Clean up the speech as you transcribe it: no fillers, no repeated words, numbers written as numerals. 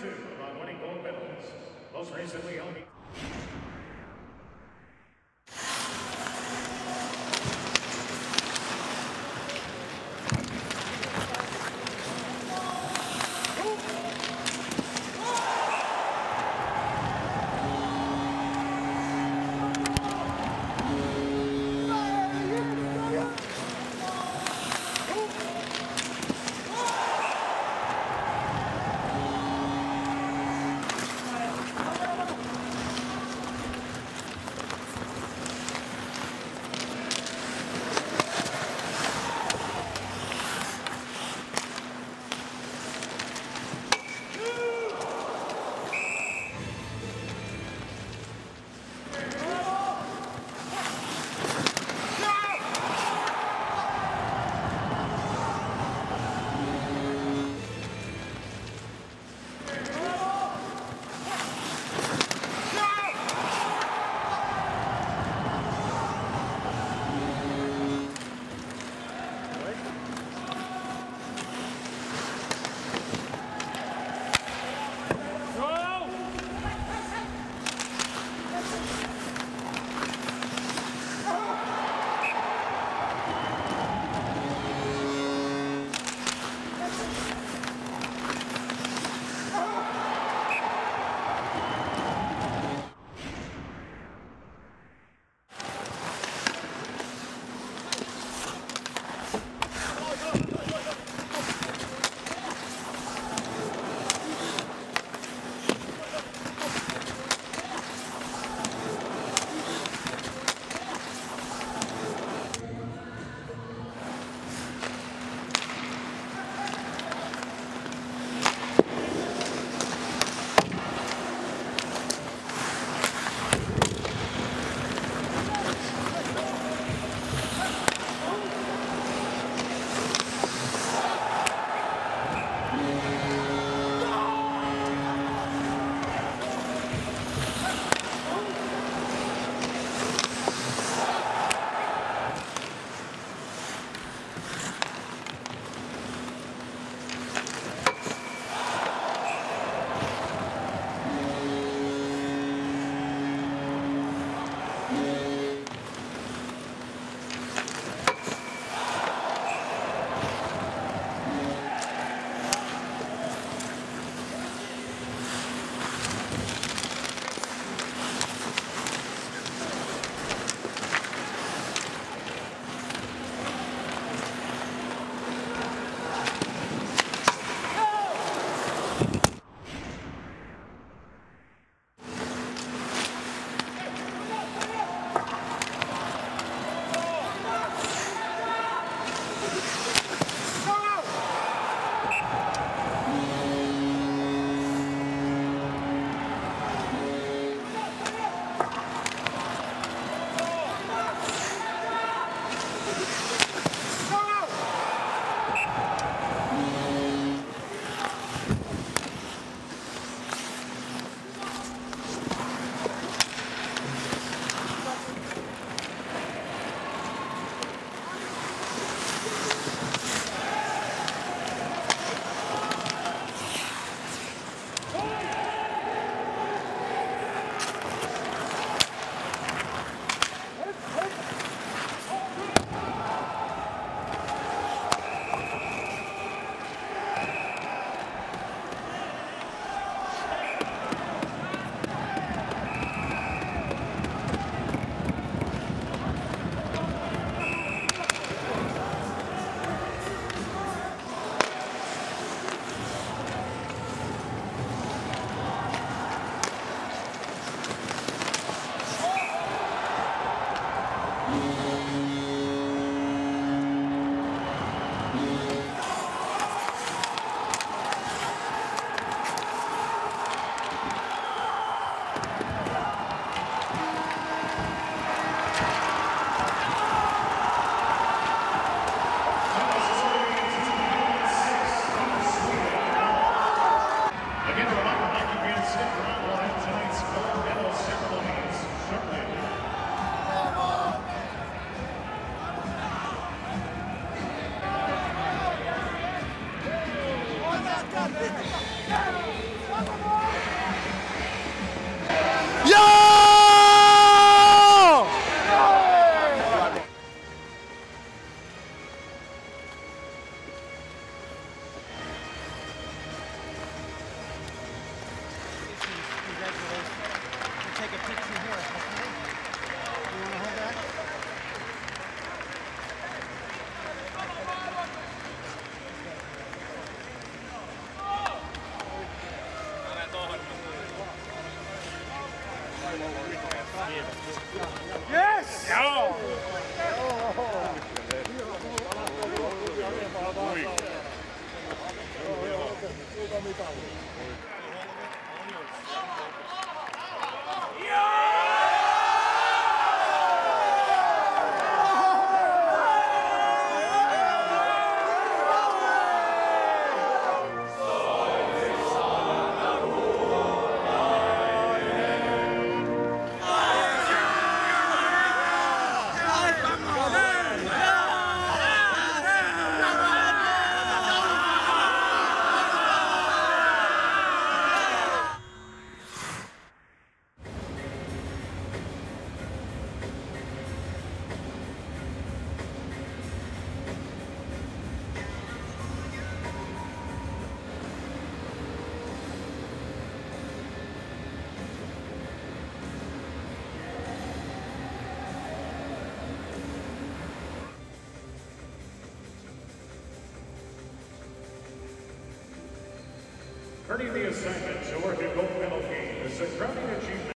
two on winning gold medals, most recently only. Turning the assignment to work in both penalties is a crowning achievement.